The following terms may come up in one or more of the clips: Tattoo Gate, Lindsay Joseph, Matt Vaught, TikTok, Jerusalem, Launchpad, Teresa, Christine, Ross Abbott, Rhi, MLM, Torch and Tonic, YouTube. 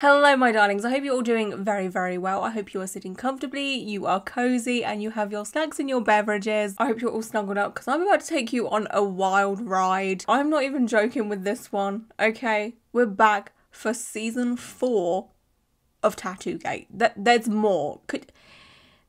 Hello my darlings, I hope you're all doing very, very well. I hope you are sitting comfortably, you are cozy and you have your snacks and your beverages. I hope you're all snuggled up because I'm about to take you on a wild ride. I'm not even joking with this one, okay? We're back for season 4 of Tattoo Gate. There's more.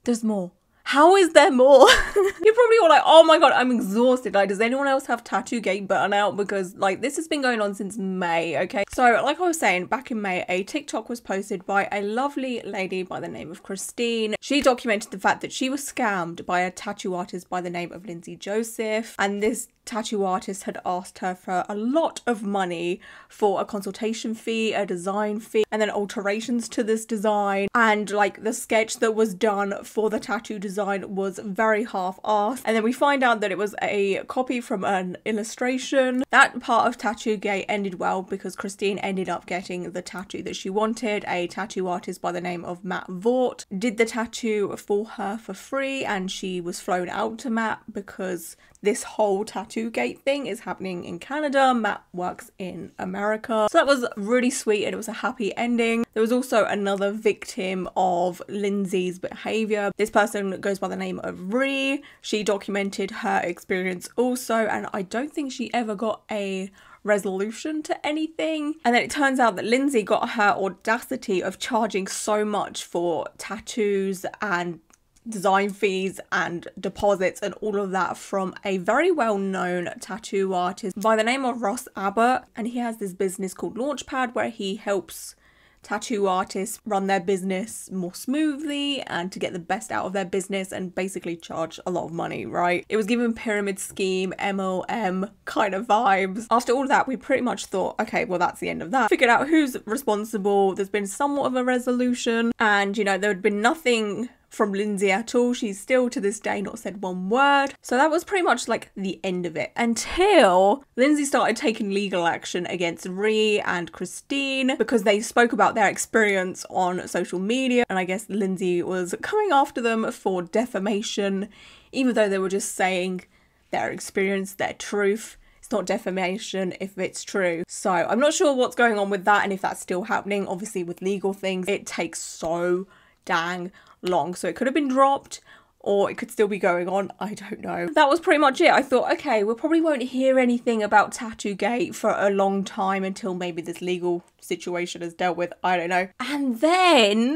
There's more. How is there more? You're probably all like, oh my god, I'm exhausted. Like, does anyone else have Tattoo Gate button out? Because like, this has been going on since May, okay? So like I was saying, back in May, a TikTok was posted by a lovely lady by the name of Christine. She documented the fact that she was scammed by a tattoo artist by the name of Lindsay Joseph. And this tattoo artist had asked her for a lot of money for a consultation fee, a design fee, and then alterations to this design. And like, the sketch that was done for the tattoo design was very half-assed, and then we find out that it was a copy from an illustration. That part of Tattoo Gate ended well because Christine ended up getting the tattoo that she wanted. A tattoo artist by the name of Matt Vaught did the tattoo for her for free, and she was flown out to Matt because this whole Tattoo Gate thing is happening in Canada. Matt works in America. So that was really sweet and it was a happy ending. There was also another victim of Lindsay's behaviour. This person goes by the name of Rhi. She documented her experience also, and I don't think she ever got a resolution to anything. And then it turns out that Lindsay got her audacity of charging so much for tattoos and design fees and deposits and all of that from a very well-known tattoo artist by the name of Ross Abbott, and he has this business called Launchpad where he helps tattoo artists run their business more smoothly and to get the best out of their business and basically charge a lot of money, right? It was given pyramid scheme, MLM kind of vibes. After all of that, we pretty much thought, okay, well, that's the end of that. Figured out who's responsible. There's been somewhat of a resolution, and you know, there had been nothing from Lindsay at all. She's still to this day not said one word. So that was pretty much like the end of it, until Lindsay started taking legal action against Rhi and Christine because they spoke about their experience on social media, and I guess Lindsay was coming after them for defamation, even though they were just saying their experience, their truth. Not defamation if it's true. So I'm not sure what's going on with that and if that's still happening. Obviously with legal things it takes so dang long, so it could have been dropped or it could still be going on, I don't know. That was pretty much it. I thought, okay, we probably won't hear anything about Tattoo Gate for a long time until maybe this legal situation is dealt with, I don't know. And then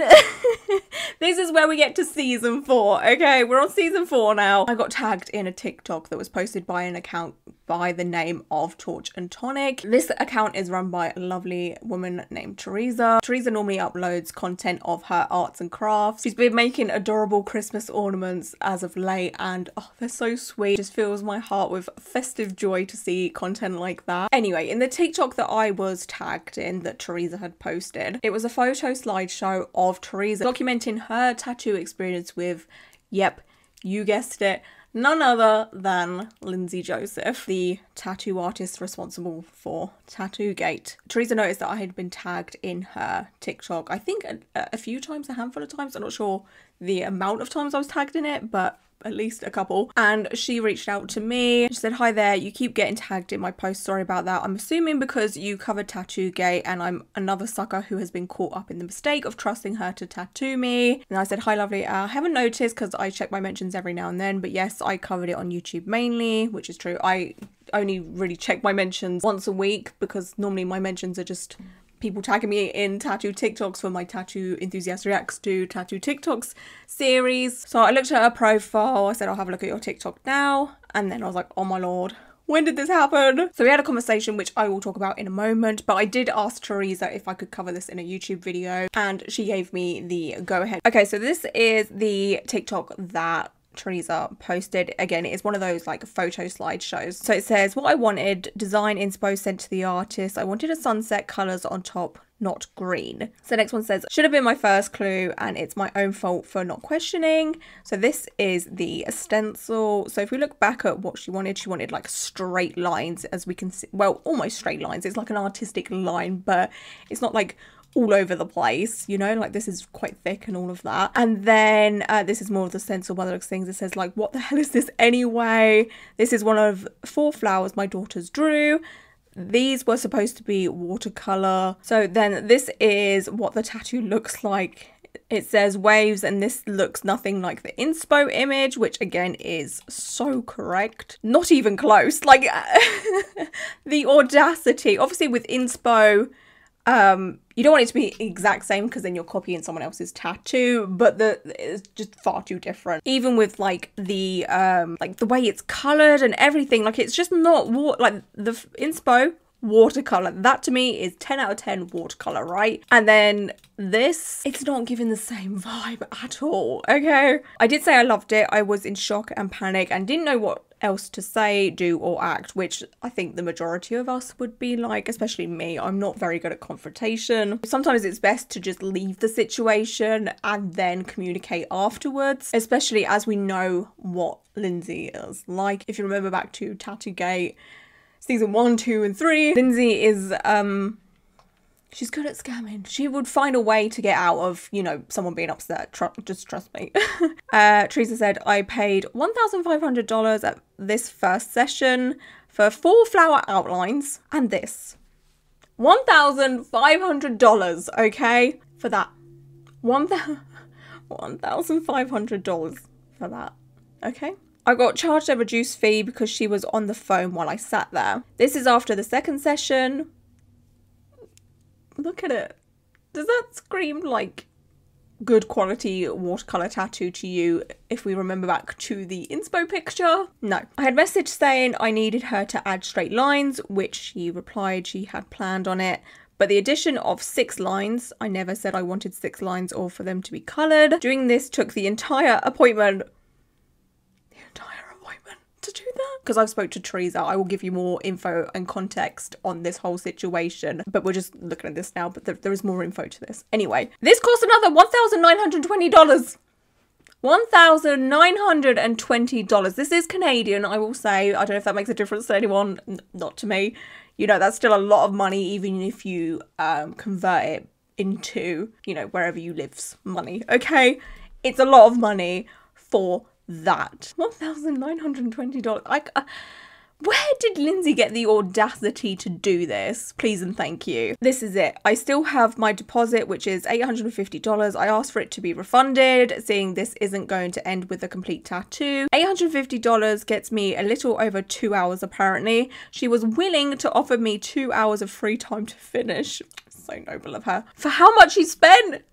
this is where we get to season 4, okay? We're on season 4 now. I got tagged in a TikTok that was posted by an account by the name of Torch and Tonic. This account is run by a lovely woman named Teresa. Teresa normally uploads content of her arts and crafts. She's been making adorable Christmas ornaments as of late, and oh, they're so sweet. It just fills my heart with festive joy to see content like that. Anyway, in the TikTok that I was tagged in that Teresa had posted, it was a photo slideshow of Teresa documenting her tattoo experience with, yep, you guessed it, none other than Lindsay Joseph, the tattoo artist responsible for Tattoo Gate. Teresa noticed that I had been tagged in her TikTok, I think a few times, a handful of times. I'm not sure the amount of times I was tagged in it, but at least a couple. And she reached out to me. She said, hi there, you keep getting tagged in my post. Sorry about that. I'm assuming because you covered Tattoo Gate and I'm another sucker who has been caught up in the mistake of trusting her to tattoo me. And I said, hi lovely, I haven't noticed because I check my mentions every now and then, but yes, I covered it on YouTube mainly, which is true. I only really check my mentions once a week because normally my mentions are just people tagging me in tattoo TikToks for my Tattoo Enthusiast Reacts to Tattoo TikToks series. So I looked at her profile, I said, I'll have a look at your TikTok now. And then I was like, oh my lord, when did this happen? So we had a conversation, which I will talk about in a moment, but I did ask Teresa if I could cover this in a YouTube video and she gave me the go ahead. Okay, so this is the TikTok that Teresa posted. Again, it's one of those like photo slideshows. So it says, what I wanted, design inspo sent to the artist. I wanted a sunset, colours on top, not green. So the next one says, should have been my first clue and it's my own fault for not questioning. So this is the stencil. So if we look back at what she wanted like straight lines, as we can see, well, almost straight lines. It's like an artistic line, but it's not like all over the place, you know, like this is quite thick and all of that. And then this is more of the stencil by the looks of things. It says like, what the hell is this anyway? This is one of 4 flowers my daughters drew. These were supposed to be watercolor. So then this is what the tattoo looks like. It says waves, and this looks nothing like the inspo image, which again is so correct. Not even close, like the audacity. Obviously with inspo, you don't want it to be exact same because then you're copying someone else's tattoo, but it's just far too different. Even with like the way it's colored and everything, like it's just not like the inspo watercolor. That to me is 10 out of 10 watercolor, right? And then this, it's not giving the same vibe at all, okay? I did say I loved it. I was in shock and panic and didn't know what else to say, do or act, which I think the majority of us would be like, especially me. I'm not very good at confrontation. Sometimes it's best to just leave the situation and then communicate afterwards, especially as we know what Lindsay is like. If you remember back to Tattoo Gate, season 1, 2, and 3. Lindsay is, she's good at scamming. She would find a way to get out of, you know, someone being upset. Just trust me. Teresa said, I paid $1,500 at this first session for 4 flower outlines and this. $1,500, okay? For that. $1,500 for that, okay? I got charged a reduced fee because she was on the phone while I sat there. This is after the second session. Look at it. Does that scream like good quality watercolor tattoo to you if we remember back to the inspo picture? No. I had messaged saying I needed her to add straight lines, which she replied she had planned on it. But the addition of 6 lines, I never said I wanted 6 lines or for them to be colored. Doing this took the entire appointment. To do that, because I've spoke to Teresa, I will give you more info and context on this whole situation, but we're just looking at this now, but there is more info to this. Anyway, this cost another $1,920. $1,920. This is Canadian, I will say. I don't know if that makes a difference to anyone, not to me. You know, that's still a lot of money, even if you convert it into, you know, wherever you live's money, okay? It's a lot of money for that. $1,920. Where did Lindsay get the audacity to do this? Please and thank you. This is it. I still have my deposit, which is $850. I asked for it to be refunded, seeing this isn't going to end with a complete tattoo. $850 gets me a little over 2 hours apparently. She was willing to offer me 2 hours of free time to finish. So noble of her. For how much she spent?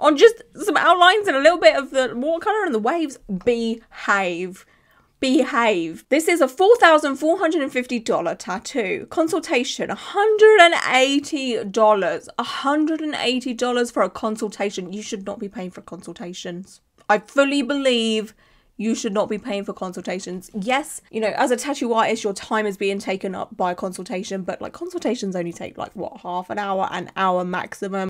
On just some outlines and a little bit of the watercolor and the waves. Behave. Behave. This is a $4,450 tattoo. Consultation, $180. $180 for a consultation. You should not be paying for consultations. I fully believe you should not be paying for consultations. Yes, you know, as a tattoo artist, your time is being taken up by a consultation, but like consultations only take like, what, half an hour maximum.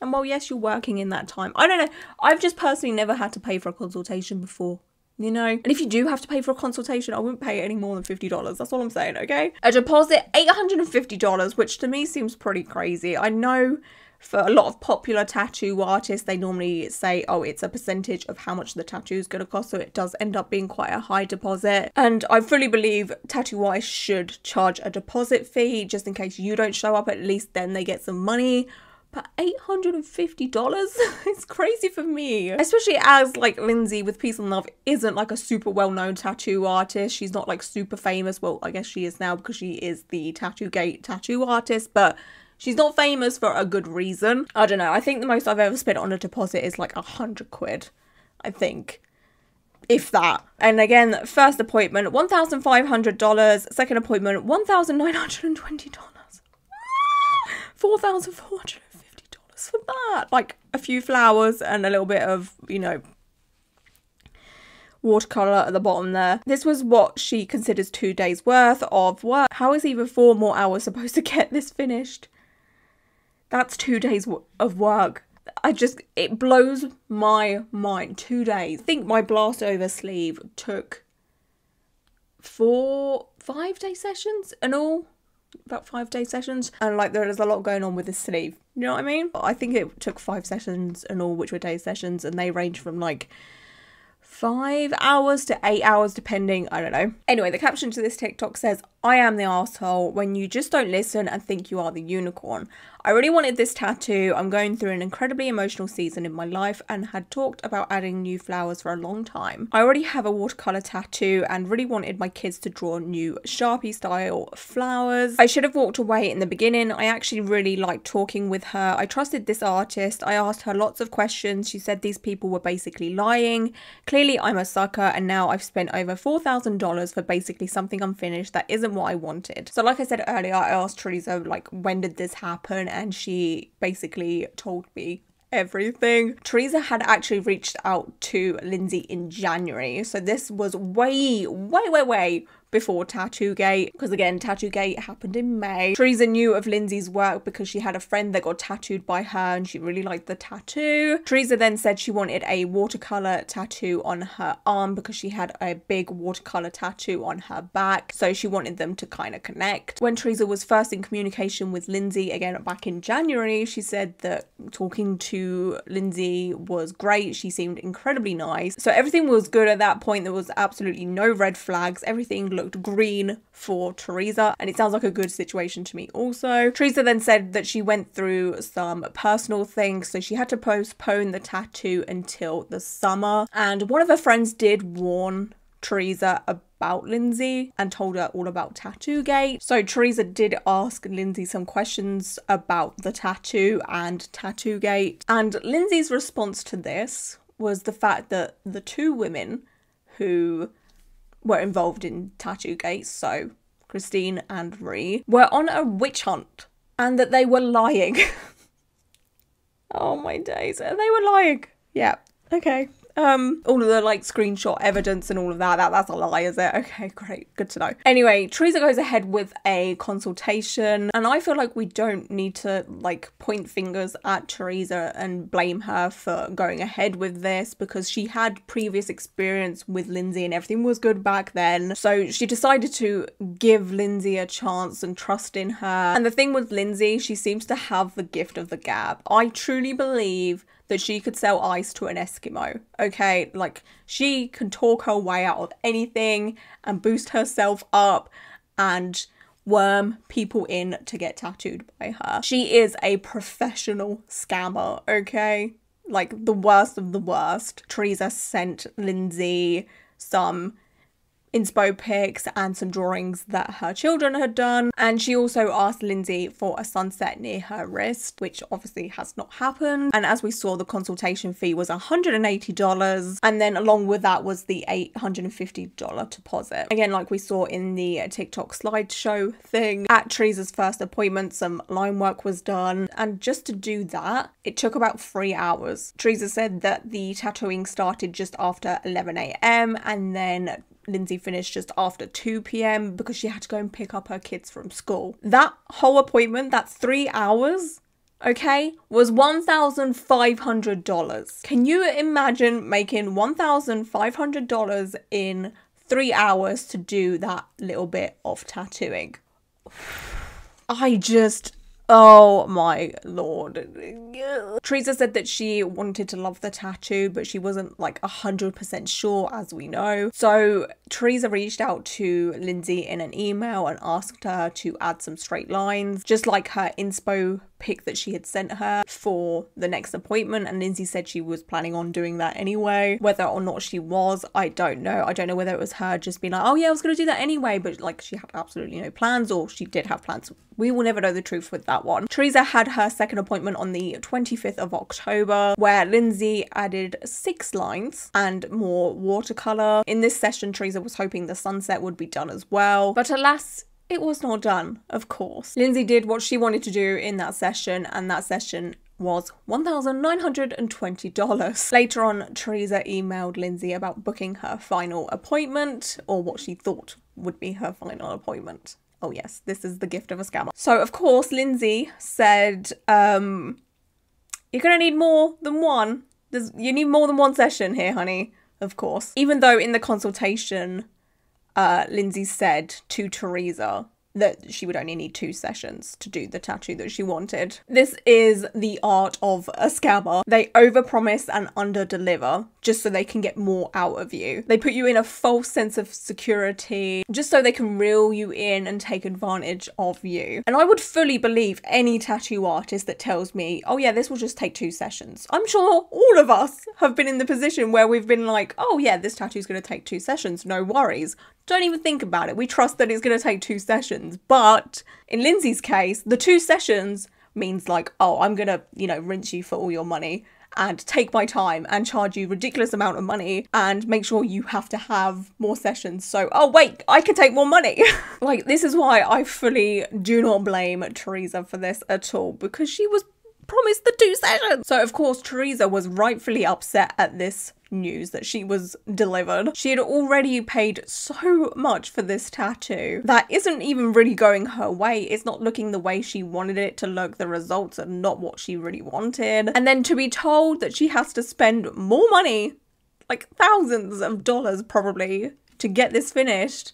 And well, yes, you're working in that time. I don't know. I've just personally never had to pay for a consultation before, you know? And if you do have to pay for a consultation, I wouldn't pay any more than $50. That's all I'm saying, okay? A deposit, $850, which to me seems pretty crazy. I know for a lot of popular tattoo artists, they normally say, oh, it's a percentage of how much the tattoo is going to cost. So it does end up being quite a high deposit. And I fully believe tattoo artists should charge a deposit fee just in case you don't show up. At least then they get some money. But $850? It's crazy for me. Especially as like Lindsay with Peace and Love isn't like a super well-known tattoo artist. She's not like super famous. Well, I guess she is now because she is the Tattoo Gate tattoo artist, but she's not famous for a good reason. I don't know. I think the most I've ever spent on a deposit is like 100 quid, I think. If that. And again, first appointment, $1,500. Second appointment, $1,920. $4,450 for that. Like a few flowers and a little bit of, you know, watercolor at the bottom there. This was what she considers 2 days worth of work. How is even 4 more hours supposed to get this finished? That's 2 days of work. It blows my mind. 2 days. I think my blast over sleeve took 4, 5 day sessions in all. About 5 day sessions, and like there's a lot going on with the sleeve, you know what I mean? But I think it took 5 sessions and all, which were day sessions, and they range from like 5 hours to 8 hours, depending, I don't know. Anyway, the caption to this TikTok says, "I am the asshole when you just don't listen and think you are the unicorn. I really wanted this tattoo. I'm going through an incredibly emotional season in my life and had talked about adding new flowers for a long time. I already have a watercolor tattoo and really wanted my kids to draw new Sharpie style flowers. I should have walked away in the beginning. I actually really liked talking with her. I trusted this artist. I asked her lots of questions. She said these people were basically lying. Clearly I'm a sucker, and now I've spent over $4,000 for basically something unfinished that isn't what I wanted." So like I said earlier, I asked Teresa, like, when did this happen? And she basically told me everything. Teresa had actually reached out to Lindsay in January. So this was way before Tattoo Gate, because again, Tattoo Gate happened in May. Teresa knew of Lindsay's work because she had a friend that got tattooed by her and she really liked the tattoo. Teresa then said she wanted a watercolor tattoo on her arm because she had a big watercolor tattoo on her back, so she wanted them to kind of connect. When Teresa was first in communication with Lindsay, again back in January, she said that talking to Lindsay was great. She seemed incredibly nice. So everything was good at that point. There was absolutely no red flags. Everything looked green for Teresa, and it sounds like a good situation to me also. Teresa then said that she went through some personal things, so she had to postpone the tattoo until the summer, and one of her friends did warn Teresa about Lindsay and told her all about Tattoo Gate. So Teresa did ask Lindsay some questions about the tattoo and Tattoo Gate, and Lindsay's response to this was the fact that the two women who were involved in Tattoo Gate, so Christine and Rhi, were on a witch hunt and that they were lying. Oh my days, and they were lying. Yeah, okay. All of the like screenshot evidence and all of that's a lie, is it? Okay, great, good to know. Anyway, Teresa goes ahead with a consultation, and I feel like we don't need to like point fingers at Teresa and blame her for going ahead with this, because she had previous experience with Lindsay and everything was good back then. So she decided to give Lindsay a chance and trust in her. And the thing with Lindsay, she seems to have the gift of the gab. I truly believe that she could sell ice to an Eskimo, okay? Like, she can talk her way out of anything and boost herself up and worm people in to get tattooed by her. She is a professional scammer, okay? Like, the worst of the worst. Teresa sent Lindsay some inspo pics and some drawings that her children had done, and she also asked Lindsay for a sunset near her wrist, which obviously has not happened. And as we saw, the consultation fee was $180, and then along with that was the $850 deposit. Again, like we saw in the TikTok slideshow thing, at Teresa's first appointment some line work was done, and just to do that it took about 3 hours. Teresa said that the tattooing started just after 11 a.m. and then Lindsay finished just after 2 p.m. because she had to go and pick up her kids from school. That whole appointment, that's 3 hours, okay, was $1,500. Can you imagine making $1,500 in 3 hours to do that little bit of tattooing? I just... oh my lord. Teresa said that she wanted to love the tattoo, but she wasn't like 100% sure, as we know. So Teresa reached out to Lindsay in an email and asked her to add some straight lines, just like her inspo pic that she had sent her for the next appointment, and Lindsay said she was planning on doing that anyway. Whether or not she was, I don't know. I don't know whether it was her just being like, oh yeah, I was gonna do that anyway, but like she had absolutely no plans, or she did have plans. We will never know the truth with that one. Teresa had her second appointment on the 25th of October, where Lindsay added 6 lines and more watercolor. In this session, Teresa was hoping the sunset would be done as well, but alas, it was not done, of course. Lindsay did what she wanted to do in that session, and that session was $1,920. Later on, Teresa emailed Lindsay about booking her final appointment, or what she thought would be her final appointment. Oh yes, this is the gift of a scammer. So of course, Lindsay said, you're gonna need more than one. You need more than one session here, honey, of course. Even though in the consultation, Lindsay said to Teresa that she would only need 2 sessions to do the tattoo that she wanted. This is the art of a scammer. They overpromise and underdeliver, just so they can get more out of you. They put you in a false sense of security just so they can reel you in and take advantage of you. And I would fully believe any tattoo artist that tells me, oh yeah, this will just take 2 sessions. I'm sure all of us have been in the position where we've been like, oh yeah, this tattoo's gonna take 2 sessions, no worries. Don't even think about it. We trust that it's gonna take 2 sessions. But in Lindsay's case, the 2 sessions means like, oh, I'm gonna, you know, rinse you for all your money and take my time and charge you ridiculous amount of money and make sure you have to have more sessions. So, oh wait, I can take more money. Like, this is why I fully do not blame Teresa for this at all, because she was promised the 2 sessions. So of course, Teresa was rightfully upset at this news that she was delivered. She had already paid so much for this tattoo that isn't even really going her way. It's not looking the way she wanted it to look. The results are not what she really wanted. And then to be told that she has to spend more money, like thousands of dollars probably, to get this finished.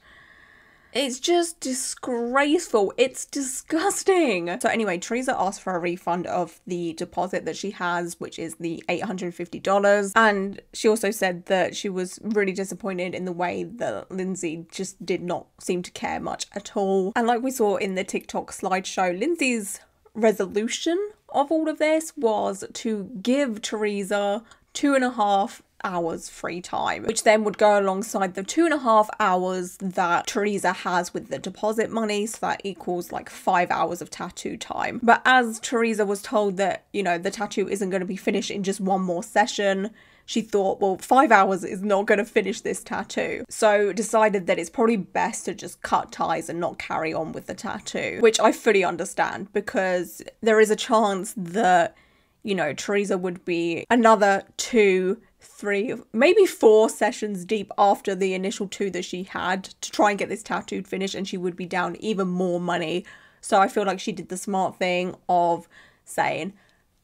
It's just disgraceful. It's disgusting. So anyway, Teresa asked for a refund of the deposit that she has, which is the $850. And she also said that she was really disappointed in the way that Lindsay just did not seem to care much at all. And like we saw in the TikTok slideshow, Lindsay's resolution of all of this was to give Teresa 2.5 hours free time, which then would go alongside the 2.5 hours that Teresa has with the deposit money, so that equals like 5 hours of tattoo time. But as Teresa was told that, you know, the tattoo isn't going to be finished in just one more session, she thought, well, 5 hours is not going to finish this tattoo. So decided that it's probably best to just cut ties and not carry on with the tattoo, which I fully understand, because there is a chance that, you know, Teresa would be another 2, 3, maybe 4 sessions deep after the initial 2 that she had to try and get this tattoo finished, and she would be down even more money. So I feel like she did the smart thing of saying,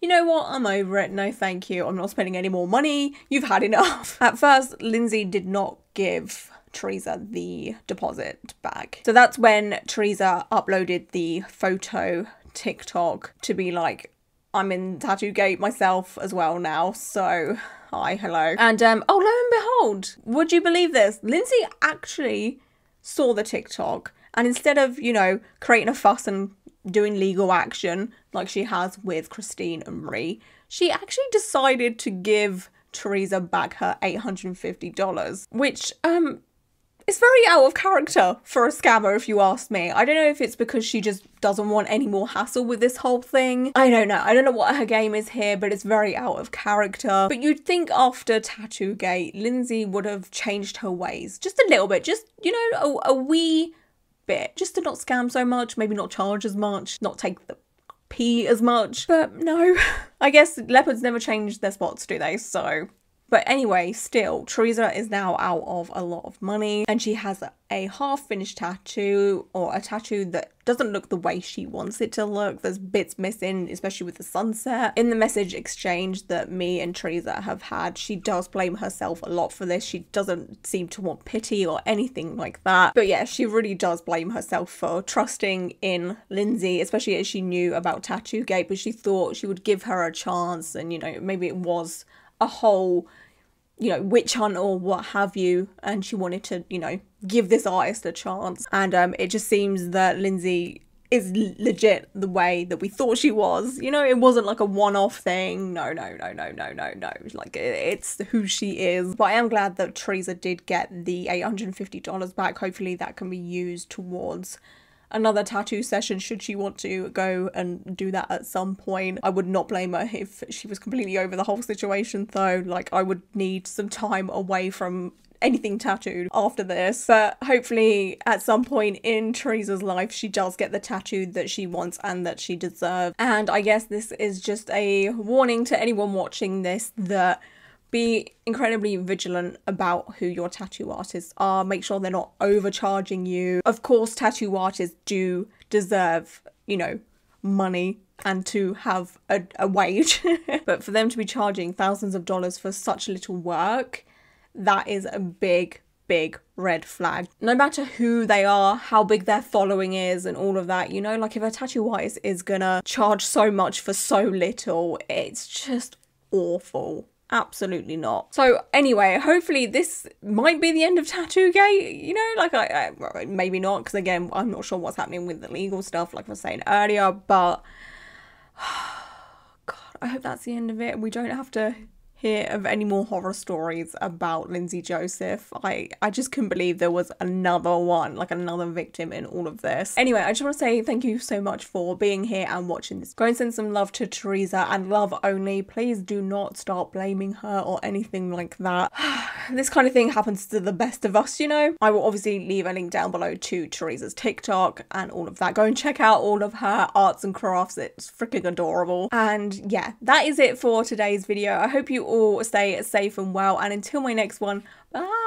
you know what, I'm over it, no thank you, I'm not spending any more money, you've had enough. At first, Lindsay did not give Teresa the deposit back. So that's when Teresa uploaded the photo TikTok to be like, I'm in Tattoo Gate myself as well now, so hi, hello. And oh, lo and behold, would you believe this? Lindsay actually saw the TikTok, and instead of, you know, creating a fuss and doing legal action like she has with Christine and Rhi, she actually decided to give Teresa back her $850, which it's very out of character for a scammer, if you ask me. I don't know if it's because she just doesn't want any more hassle with this whole thing. I don't know. I don't know what her game is here, but it's very out of character. But you'd think after Tattoo Gate, Lindsay would have changed her ways just a little bit, just, you know, a wee bit, just to not scam so much, maybe not charge as much, not take the pee as much. But no, I guess leopards never change their spots, do they? So... But anyway, still, Teresa is now out of a lot of money, and she has a half-finished tattoo, or a tattoo that doesn't look the way she wants it to look. There's bits missing, especially with the sunset. In the message exchange that me and Teresa have had, she does blame herself a lot for this. She doesn't seem to want pity or anything like that. But yeah, she really does blame herself for trusting in Lindsay, especially as she knew about Tattoo Gate, but she thought she would give her a chance, and, you know, maybe it was a whole, you know, witch hunt or what have you, and she wanted to, you know, give this artist a chance. And it just seems that Lindsay is legit the way that we thought she was. You know, it wasn't like a one-off thing. No, like, it's who she is. But I am glad that Teresa did get the $850 back. Hopefully that can be used towards another tattoo session, should she want to go and do that at some point. I would not blame her if she was completely over the whole situation though. Like, I would need some time away from anything tattooed after this. But hopefully at some point in Teresa's life, she does get the tattoo that she wants and that she deserves. And I guess this is just a warning to anyone watching this that be incredibly vigilant about who your tattoo artists are. Make sure they're not overcharging you. Of course, tattoo artists do deserve, you know, money and to have a wage. But for them to be charging thousands of dollars for such little work, that is a big red flag. No matter who they are, how big their following is and all of that, you know, like if a tattoo artist is gonna charge so much for so little, it's just awful. Absolutely not. So anyway, hopefully this might be the end of Tattoo Gate, you know, like I maybe not, because again, I'm not sure what's happening with the legal stuff, like I was saying earlier, but God, I hope that's the end of it. We don't have to hear of any more horror stories about Lindsay Joseph. I just couldn't believe there was another one, like another victim in all of this. Anyway, I just want to say thank you so much for being here and watching this. Go and send some love to Teresa, and love only. Please do not start blaming her or anything like that. This kind of thing happens to the best of us, you know. I will obviously leave a link down below to Teresa's TikTok and all of that. Go and check out all of her arts and crafts. It's freaking adorable. And yeah, that is it for today's video. I hope you all stay safe and well, and until my next one, bye.